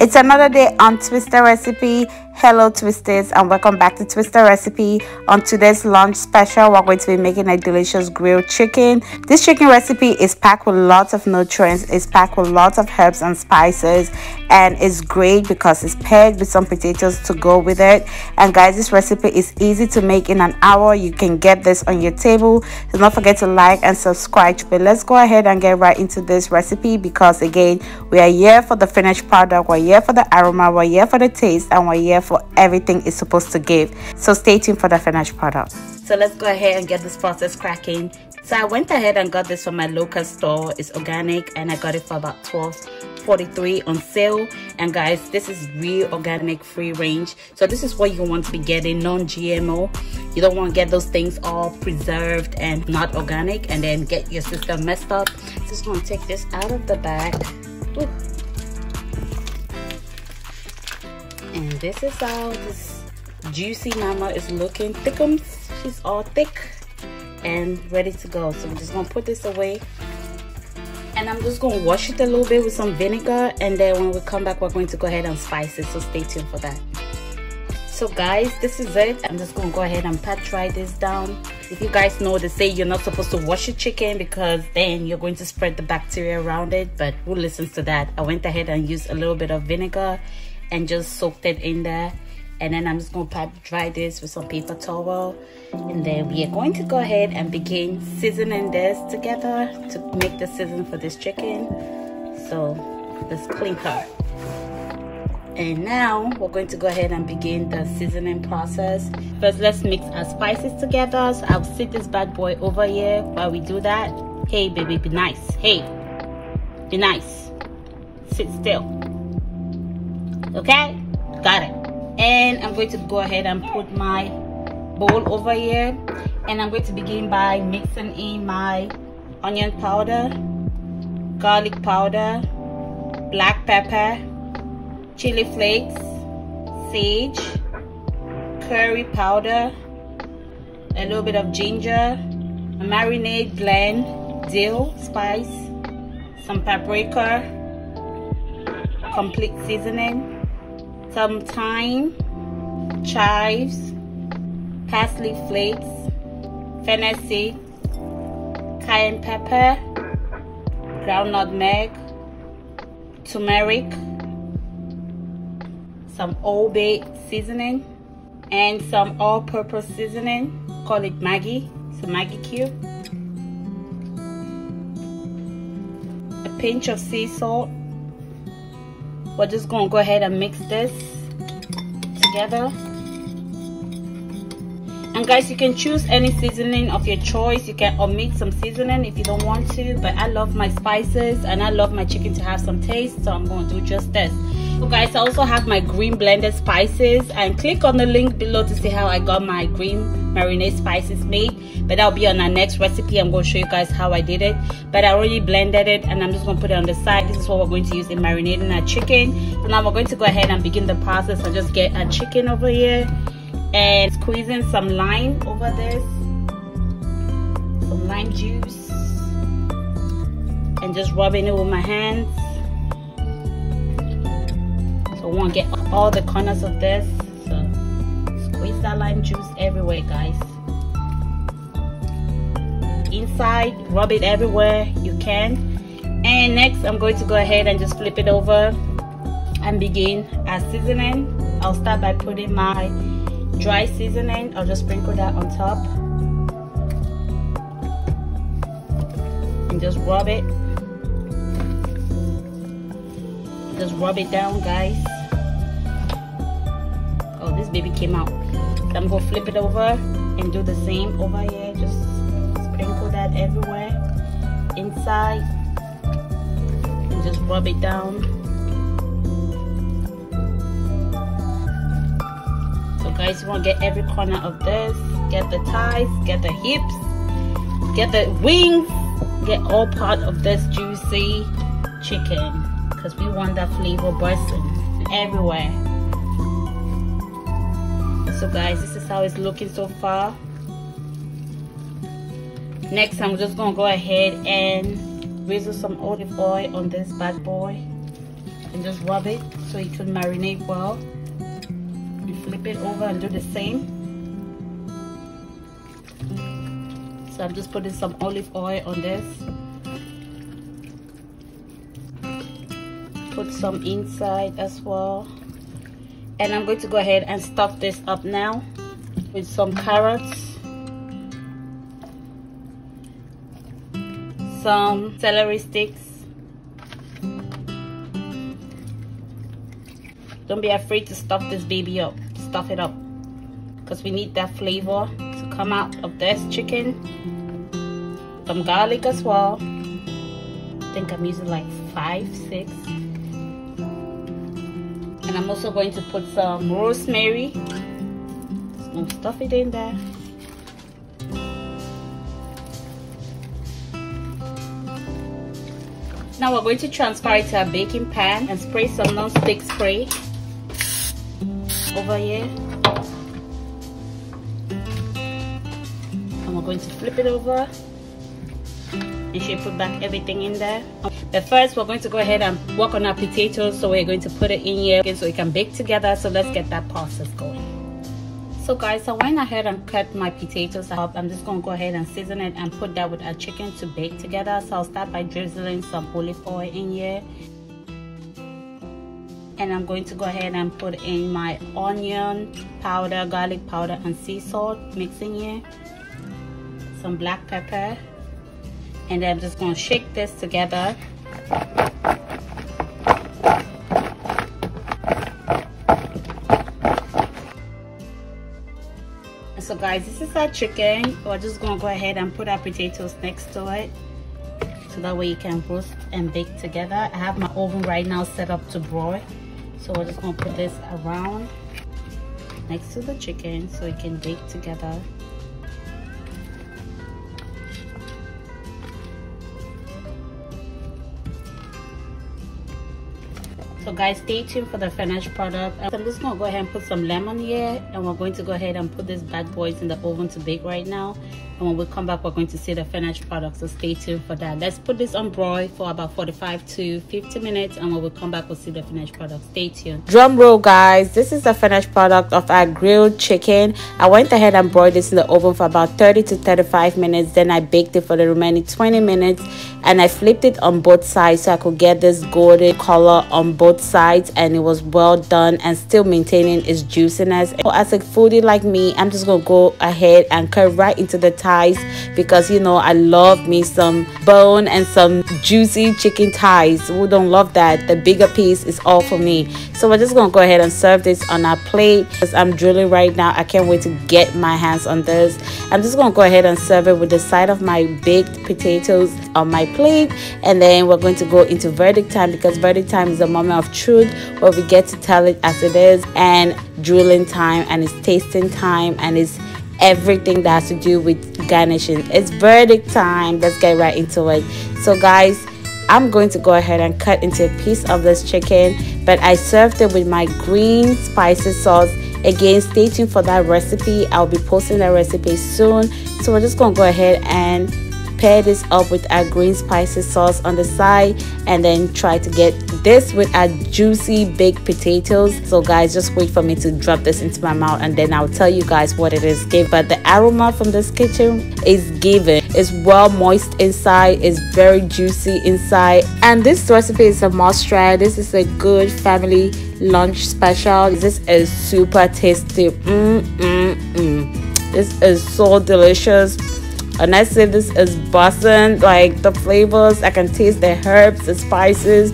It's another day on Twister Recipe. Hello Twisties, and welcome back to Twister Recipe. On today's lunch special, we're going to be making a delicious grilled chicken. This chicken recipe is packed with lots of nutrients, it's packed with lots of herbs and spices, and it's great because it's paired with some potatoes to go with it. And guys, this recipe is easy to make in an hour. You can get this on your table. Do not forget to like and subscribe. But let's go ahead and get right into this recipe, because again, we are here for the finished product, we're here for the aroma, we're here for the taste, and we're here for everything it's supposed to give. So stay tuned for the finished product. So let's go ahead and get this process cracking. So I went ahead and got this from my local store. It's organic, and I got it for about $12.43 on sale. And guys, this is real organic, free range. So this is what you want to be getting, non-GMO. You don't want to get those things all preserved and not organic and then get your system messed up. Just want to take this out of the bag. Ooh. And this is how this juicy mama is looking. Thickums, she's all thick and ready to go. So I'm just gonna put this away, and I'm just gonna wash it a little bit with some vinegar, and then when we come back, we're going to go ahead and spice it. So stay tuned for that. So guys, this is it. I'm just gonna go ahead and pat dry this down. If you guys know, they say you're not supposed to wash your chicken because then you're going to spread the bacteria around it, but who listens to that? I went ahead and used a little bit of vinegar and just soaked it in there, and then I'm just gonna pat dry this with some paper towel, and then we are going to go ahead and begin seasoning this together to make the season for this chicken. So let's clink her, and now we're going to go ahead and begin the seasoning process. First, let's mix our spices together. So I'll sit this bad boy over here while we do that. Hey baby, be nice. Hey, be nice, sit still. Okay, got it. And I'm going to go ahead and put my bowl over here, and I'm going to begin by mixing in my onion powder, garlic powder, black pepper, chili flakes, sage, curry powder, a little bit of ginger, marinade blend, dill spice, some paprika, complete seasoning, some thyme, chives, parsley flakes, fennel seed, cayenne pepper, ground nutmeg, turmeric, some Old Bay seasoning, and some all-purpose seasoning. Call it Maggi, so Maggi cube. A pinch of sea salt. We're just gonna go ahead and mix this together. And guys, you can choose any seasoning of your choice. You can omit some seasoning if you don't want to, but I love my spices and I love my chicken to have some taste, so I'm gonna do just this. So guys, I also have my green blended spices, and click on the link below to see how I got my green marinade spices made, but that'll be on our next recipe. I'm going to show you guys how I did it, but I already blended it, and I'm just going to put it on the side. This is what we're going to use in marinating our chicken. So now we're going to go ahead and begin the process. I'll just get our chicken over here and squeezing some lime over this, some lime juice, and just rubbing it with my hands. So I want to get all the corners of this. Squeeze that lime juice everywhere, guys. Inside, rub it everywhere you can. And next, I'm going to go ahead and just flip it over and begin our seasoning. I'll start by putting my dry seasoning. I'll just sprinkle that on top and just rub it. Just rub it down, guys. Oh, this baby came out. So I'm gonna flip it over and do the same over here. Just sprinkle that everywhere, inside, and just rub it down. So guys, you want to get every corner of this. Get the thighs, get the hips, get the wings, get all part of this juicy chicken, because we want that flavor bursting everywhere. So guys, this is how it's looking so far. Next, I'm just gonna go ahead and drizzle some olive oil on this bad boy. and just rub it so it would marinate well. You flip it over and do the same. So I'm just putting some olive oil on this. Put some inside as well. And I'm going to go ahead and stuff this up now with some carrots, some celery sticks. Don't be afraid to stuff this baby up, stuff it up, because we need that flavor to come out of this chicken. Some garlic as well. I think I'm using like 5, 6. And I'm also going to put some rosemary. Just gonna stuff it in there. Now we're going to transfer it to a baking pan and spray some non-stick spray over here. And we're going to flip it over. You should put back everything in there. But first we're going to go ahead and work on our potatoes, so we're going to put it in here so it can bake together. So let's get that process going. So guys, I went ahead and cut my potatoes up. I'm just going to go ahead and season it and put that with our chicken to bake together. So I'll start by drizzling some olive oil in here. And I'm going to go ahead and put in my onion powder, garlic powder and sea salt. Mix in here. Some black pepper. And then I'm just going to shake this together. And so guys, this is our chicken. We're just going to go ahead and put our potatoes next to it, so that way you can roast and bake together. I have my oven right now set up to broil. So we're just going to put this around next to the chicken so it can bake together. So guys, stay tuned for the finished product. I'm just going to go ahead and put some lemon here, and we're going to go ahead and put these bad boys in the oven to bake right now. And when we come back, we're going to see the finished product, so stay tuned for that. Let's put this on broil for about 45 to 50 minutes, and when we come back, we'll see the finished product. Stay tuned. Drum roll, guys. This is the finished product of our grilled chicken. I went ahead and broiled this in the oven for about 30 to 35 minutes. Then I baked it for the remaining 20 minutes, and I flipped it on both sides so I could get this golden color on both sides, and it was well done and still maintaining its juiciness. So as a foodie like me, I'm just gonna go ahead and cut right into the thighs, because you know I love me some bone and some juicy chicken thighs. Who don't love that? The bigger piece is all for me. So we're just gonna go ahead and serve this on our plate, because I'm drooling right now. I can't wait to get my hands on this. I'm just gonna go ahead and serve it with the side of my baked potatoes on my plate, and then we're going to go into verdict time, because verdict time is the moment of truth, where we get to tell it as it is, and drooling time, and it's tasting time, and it's everything that has to do with garnishing. It's verdict time. Let's get right into it. So guys, I'm going to go ahead and cut into a piece of this chicken, but I served it with my green spicy sauce. Again, stay tuned for that recipe. I'll be posting that recipe soon. So we're just gonna go ahead and pair this up with our green spicy sauce on the side, and then try to get this with our juicy baked potatoes. So guys, just wait for me to drop this into my mouth, and then I'll tell you guys what it is. But the aroma from this kitchen is giving. It's well moist inside, it's very juicy inside, and this recipe is a must try. This is a good family lunch special. This is super tasty. This is so delicious. Honestly, this is buzzing. Like the flavors, I can taste the herbs, the spices,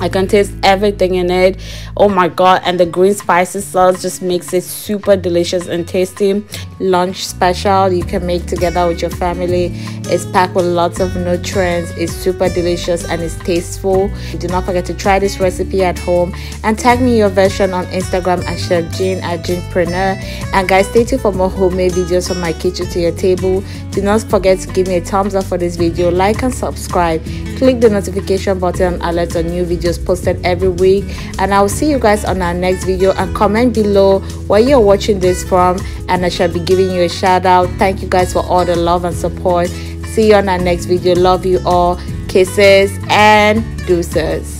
I can taste everything in it. Oh my god. And the green spicy sauce just makes it super delicious and tasty. Lunch special you can make together with your family. It's packed with lots of nutrients. It's super delicious and it's tasteful. Do not forget to try this recipe at home, and tag me your version on Instagram at CheffJeanne at JeannePreneur. And guys, stay tuned for more homemade videos from my kitchen to your table. Do not forget to give me a thumbs up for this video, like and subscribe, click the notification button, and alert on new videos posted every week. And I'll see you guys on our next video, and comment below where you're watching this from, and I shall be giving you a shout out. Thank you guys for all the love and support. See you on our next video. Love you all. Kisses and deuces.